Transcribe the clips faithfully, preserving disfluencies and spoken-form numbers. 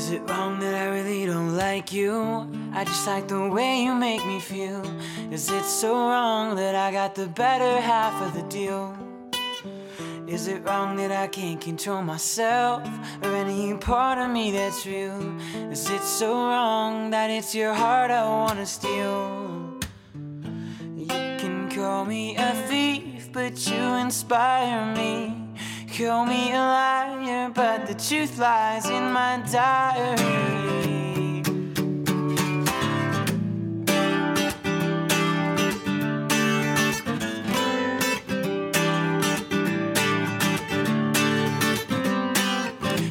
Is it wrong that I really don't like you? I just like the way you make me feel. Is it so wrong that I got the better half of the deal? Is it wrong that I can't control myself, or any part of me that's real? Is it so wrong that it's your heart I wanna steal? You can call me a thief, but you inspire me. Call me a liar, but the truth lies in my diary.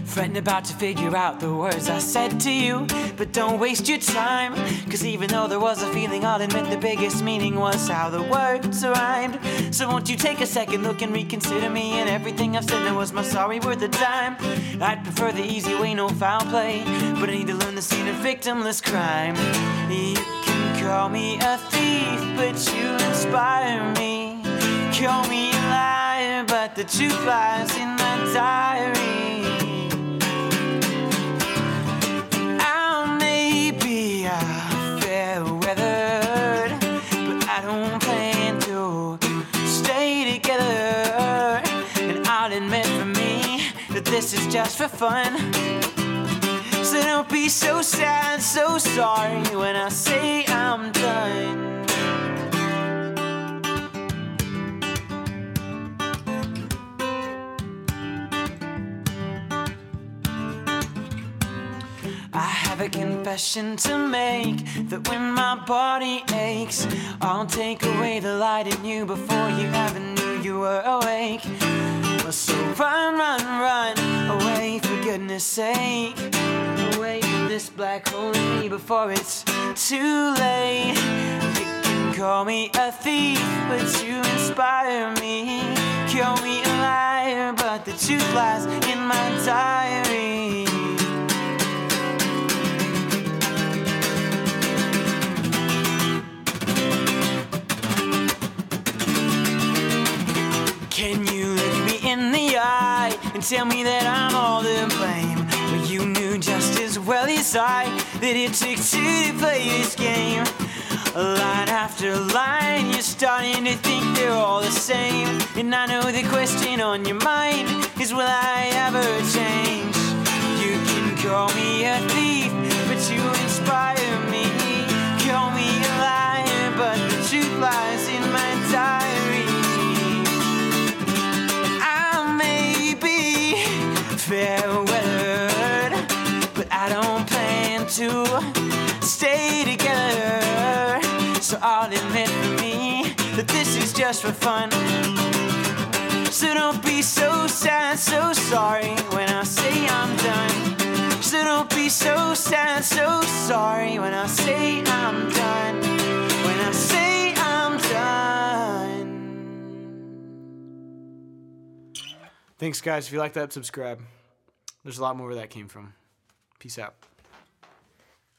Fretting about to figure out the words I said to you, but don't waste your time, cause even though there was a feeling, I'll admit the biggest meaning was how the words rhymed. So won't you take a second look and reconsider me and everything I've said? That was my sorry worth a dime. I'd prefer the easy way, no foul play, but I need to learn the scene of victimless crime. You can call me a thief, but you inspire me. Call me a liar, but the truth lies in my diary. I may be a fair weathered, but I don't plan to stay together. And I'll admit for me that this is just for fun. So don't be so sad, so sorry when I say I'm done. I have a confession to make, that when my body aches, I'll take away the light in you before you ever knew you were awake. So run, run, run away, for goodness sake, away from this black hole in me before it's too late. You can call me a thief, but you inspire me. Call me a liar, but the truth lies in my diary. Can you look me in the eye and tell me that I'm all to blame? Well, you knew just as well as I that it took two to play this game. Line after line, you're starting to think they're all the same. And I know the question on your mind is, will I ever change? You can call me a thief, but you inspire me. Call me a liar, but the truth lies in my diary. Fair weathered, but I don't plan to stay together. So I'll admit for me that this is just for fun. So don't be so sad, so sorry when I say I'm done. So don't be so sad, so sorry when I say I'm done. When I say I'm done. Thanks, guys. If you like that, subscribe. There's a lot more where that came from. Peace out.